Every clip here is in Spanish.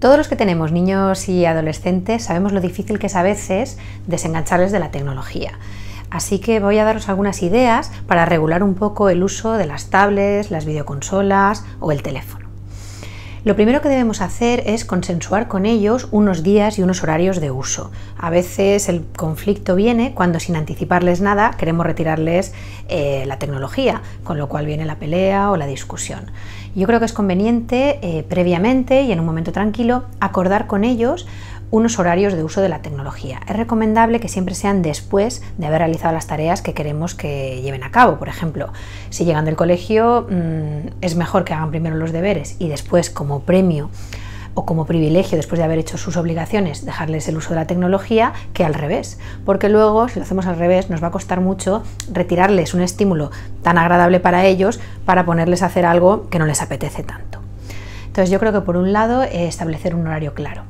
Todos los que tenemos niños y adolescentes sabemos lo difícil que es a veces desengancharles de la tecnología. Así que voy a daros algunas ideas para regular un poco el uso de las tablets, las videoconsolas o el teléfono. Lo primero que debemos hacer es consensuar con ellos unos días y unos horarios de uso. A veces el conflicto viene cuando sin anticiparles nada queremos retirarles la tecnología, con lo cual viene la pelea o la discusión. Yo creo que es conveniente previamente y en un momento tranquilo acordar con ellos unos horarios de uso de la tecnología. Es recomendable que siempre sean después de haber realizado las tareas que queremos que lleven a cabo. Por ejemplo, si llegan del colegio, es mejor que hagan primero los deberes y después, como premio o como privilegio, después de haber hecho sus obligaciones, dejarles el uso de la tecnología, que al revés, porque luego, si lo hacemos al revés, nos va a costar mucho retirarles un estímulo tan agradable para ellos para ponerles a hacer algo que no les apetece tanto. Entonces yo creo que por un lado establecer un horario claro.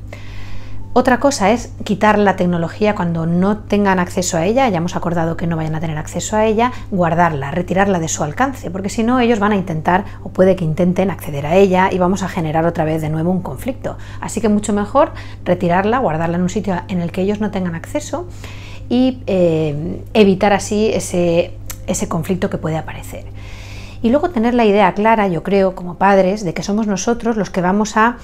Otra cosa es quitar la tecnología cuando no tengan acceso a ella, ya hemos acordado que no vayan a tener acceso a ella, guardarla, retirarla de su alcance, porque si no ellos van a intentar o puede que intenten acceder a ella y vamos a generar otra vez de nuevo un conflicto. Así que mucho mejor retirarla, guardarla en un sitio en el que ellos no tengan acceso y evitar así ese conflicto que puede aparecer. Y luego tener la idea clara, yo creo, como padres, de que somos nosotros los que vamos a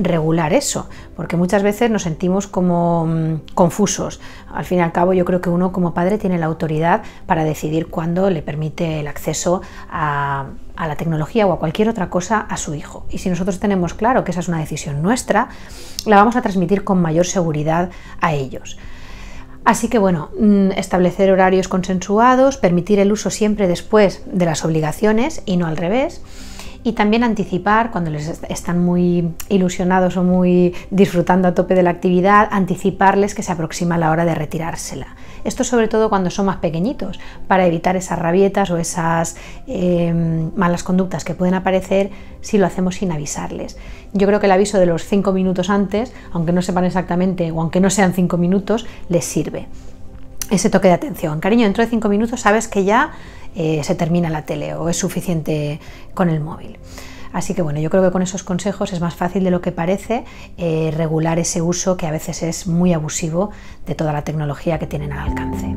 regular eso, porque muchas veces nos sentimos como confusos. Al fin y al cabo, yo creo que uno como padre tiene la autoridad para decidir cuándo le permite el acceso a la tecnología o a cualquier otra cosa a su hijo. Y si nosotros tenemos claro que esa es una decisión nuestra, la vamos a transmitir con mayor seguridad a ellos. Así que bueno, establecer horarios consensuados, permitir el uso siempre después de las obligaciones y no al revés, y también anticipar cuando les están muy ilusionados o muy disfrutando a tope de la actividad, anticiparles que se aproxima la hora de retirársela. Esto sobre todo cuando son más pequeñitos, para evitar esas rabietas o esas malas conductas que pueden aparecer si lo hacemos sin avisarles. Yo creo que el aviso de los 5 minutos antes, aunque no sepan exactamente o aunque no sean 5 minutos, les sirve. Ese toque de atención. Cariño, dentro de 5 minutos sabes que ya se termina la tele o es suficiente con el móvil. Así que bueno, yo creo que con esos consejos es más fácil de lo que parece regular ese uso que a veces es muy abusivo de toda la tecnología que tienen al alcance.